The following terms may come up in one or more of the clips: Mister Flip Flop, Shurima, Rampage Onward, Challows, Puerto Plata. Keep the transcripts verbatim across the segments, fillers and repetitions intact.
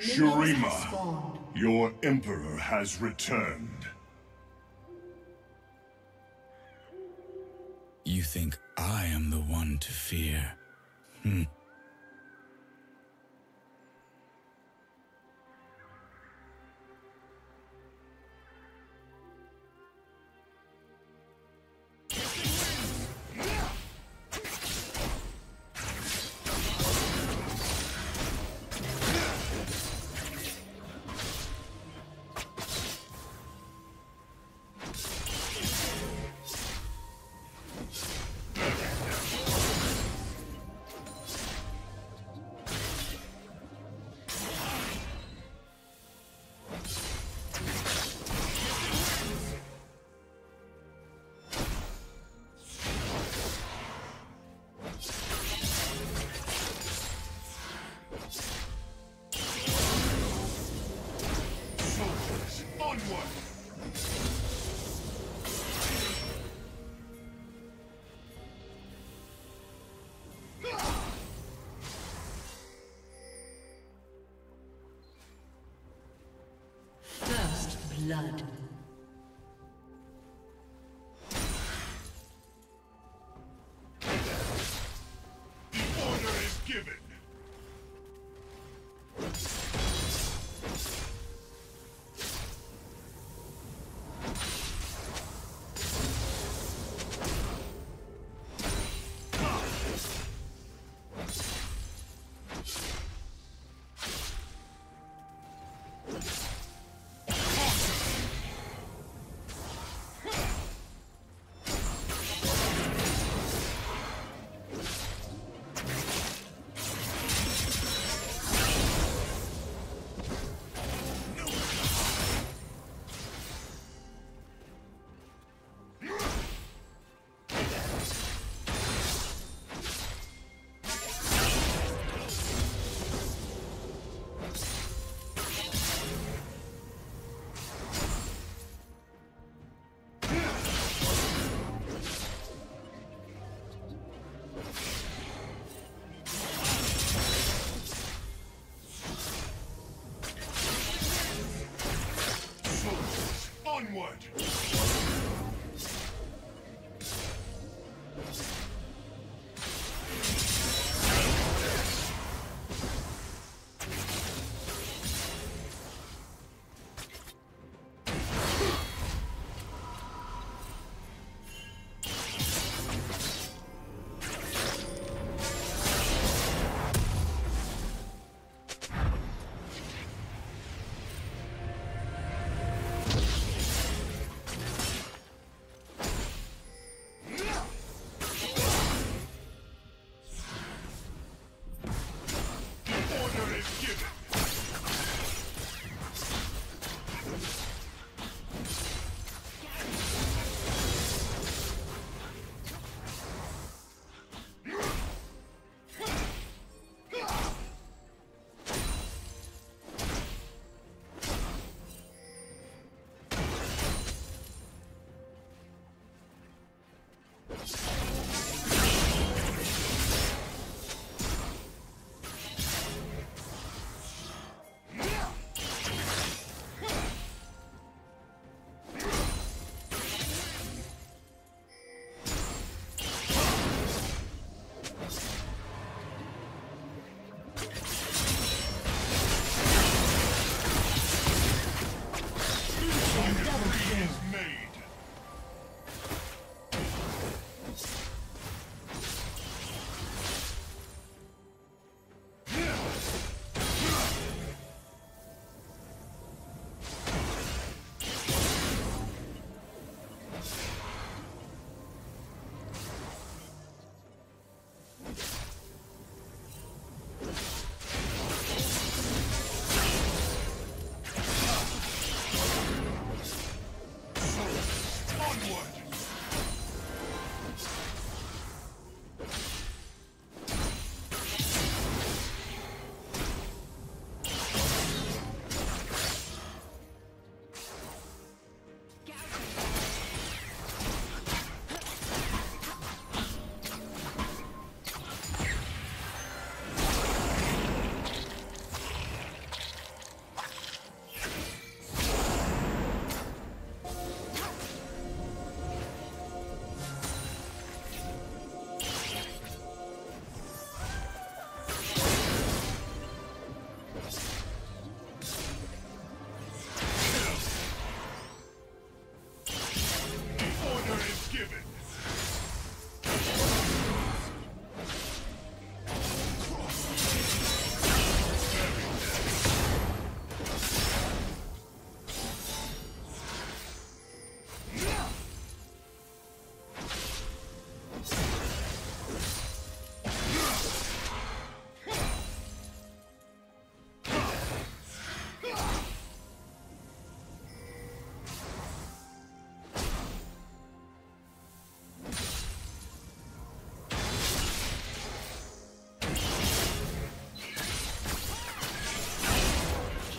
Shurima, your Emperor has returned. You think I am the one to fear? Hmm. Blood.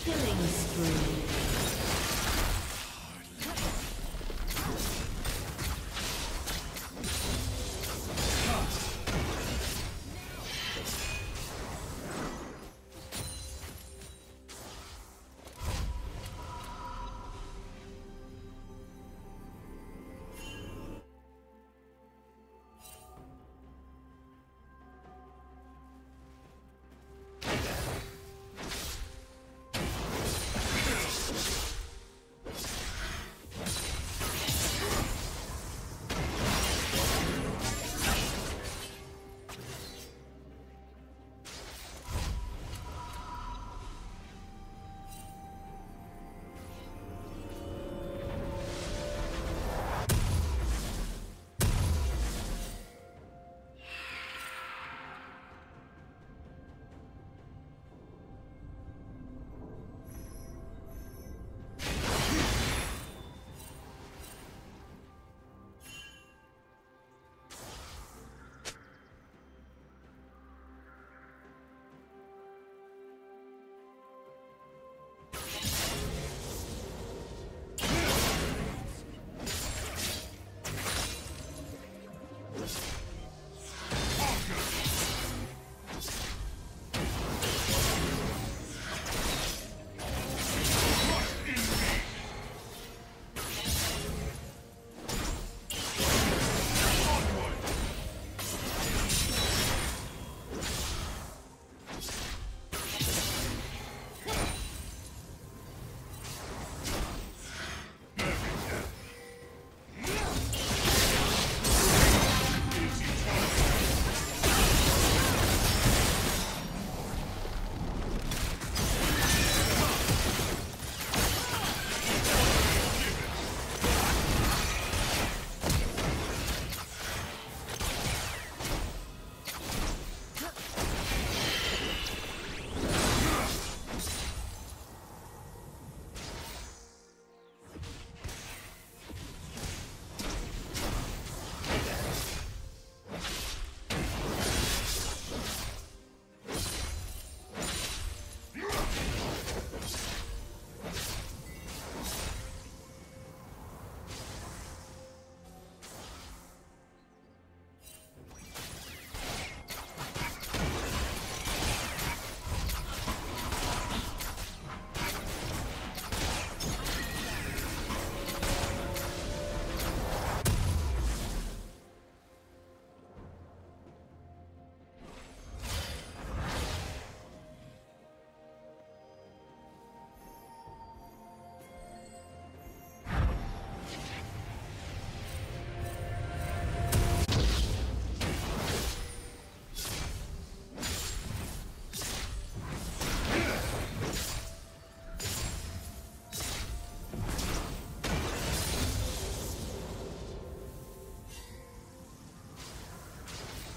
Killing spree.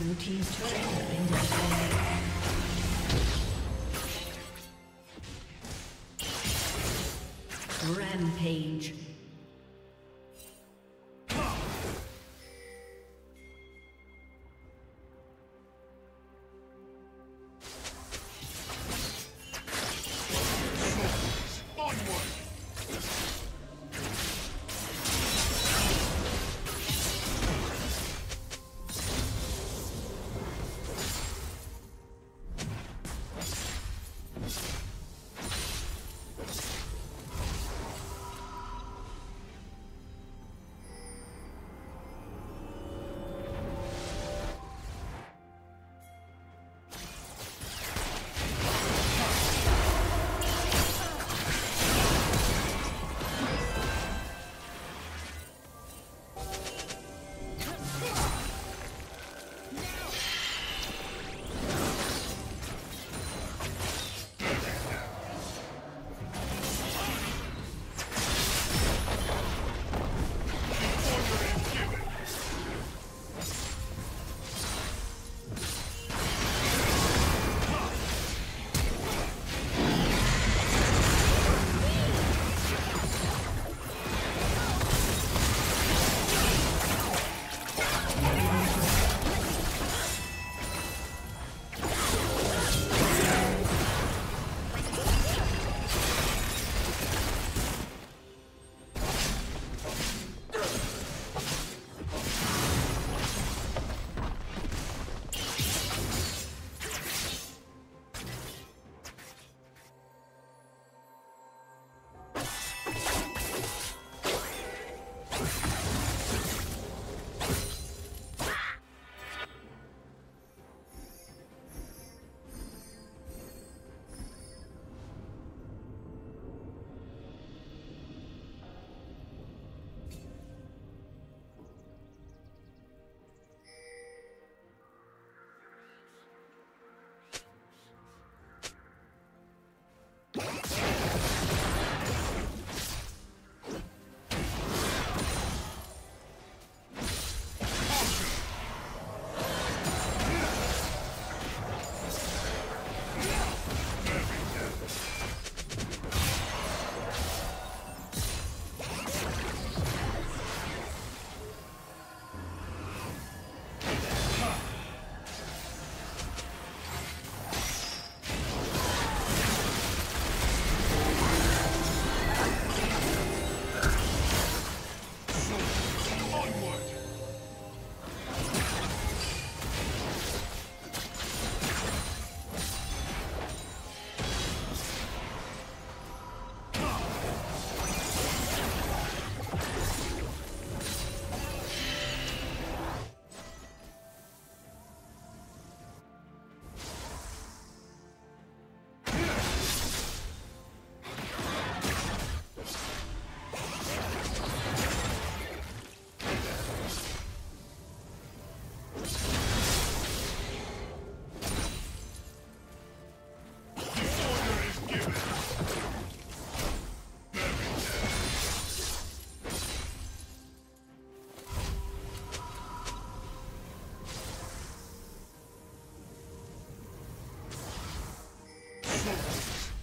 Blue team's turret has been destroyed. Rampage.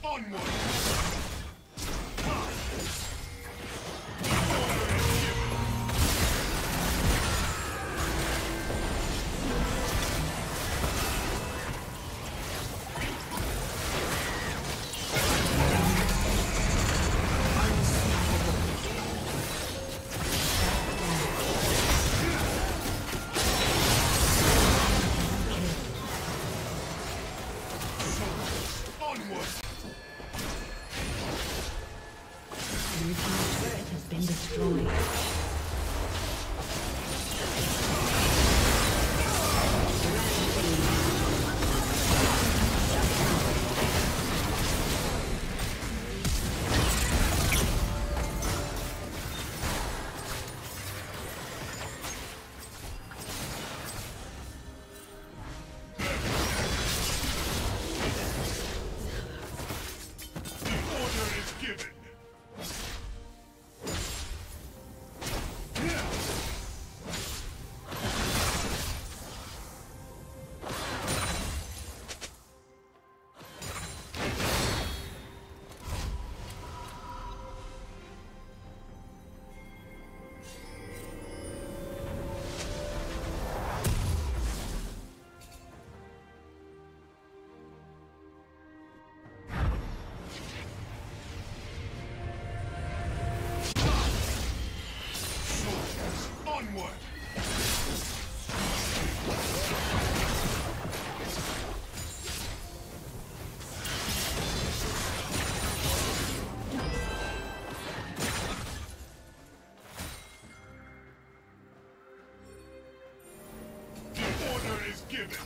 Onward! Onward! forgiven.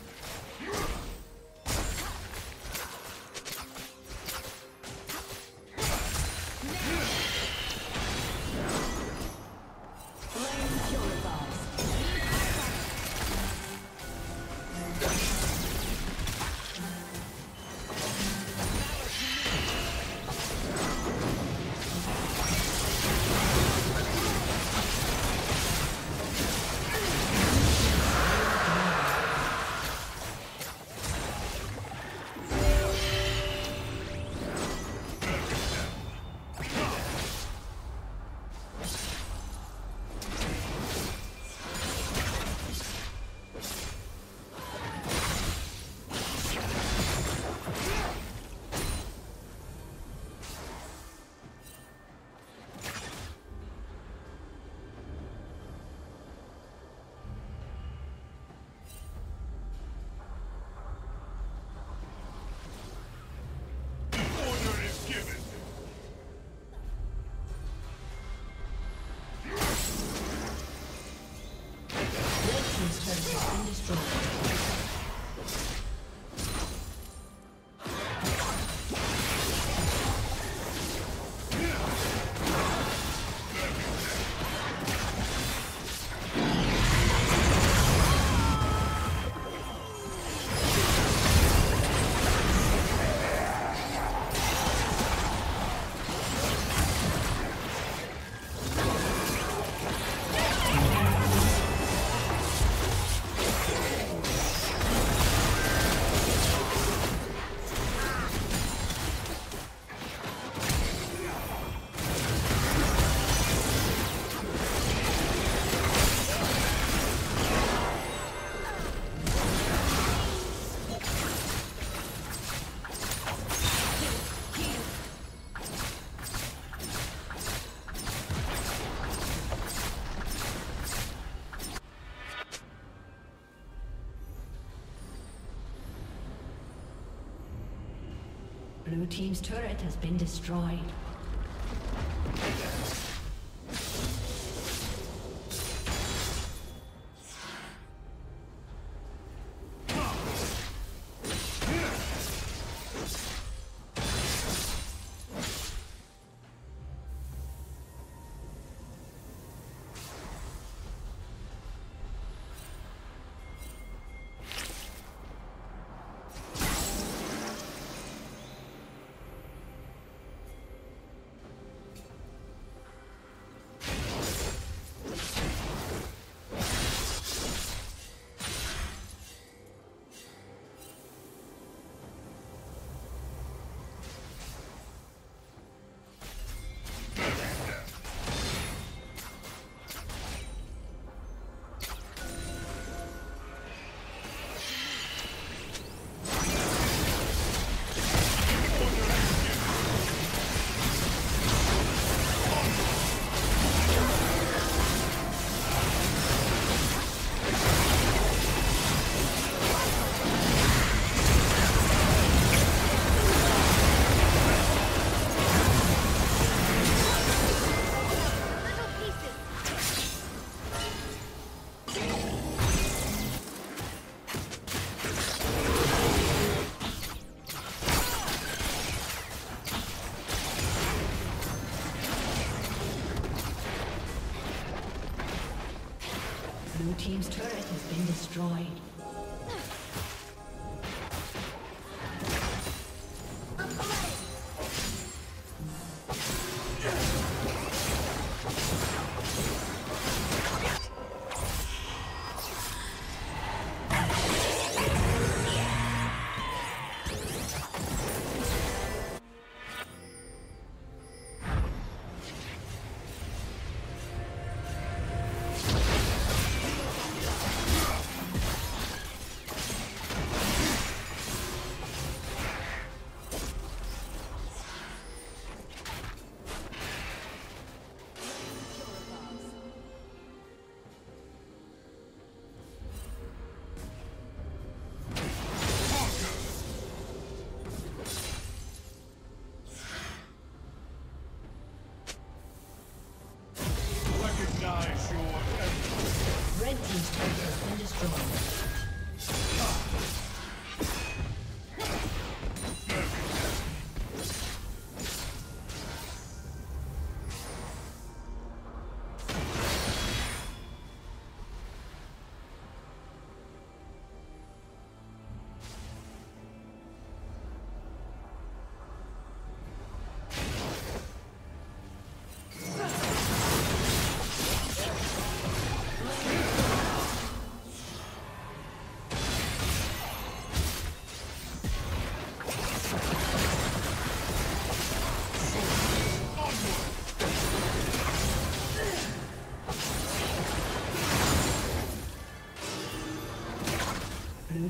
Blue team's turret has been destroyed. Blue team's turret has been destroyed. Blue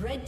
Red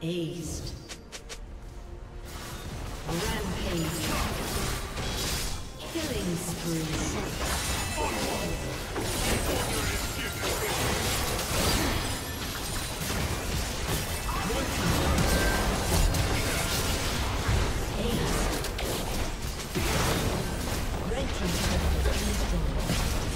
Aced. Rampage. Killing spree. Aced. Red team.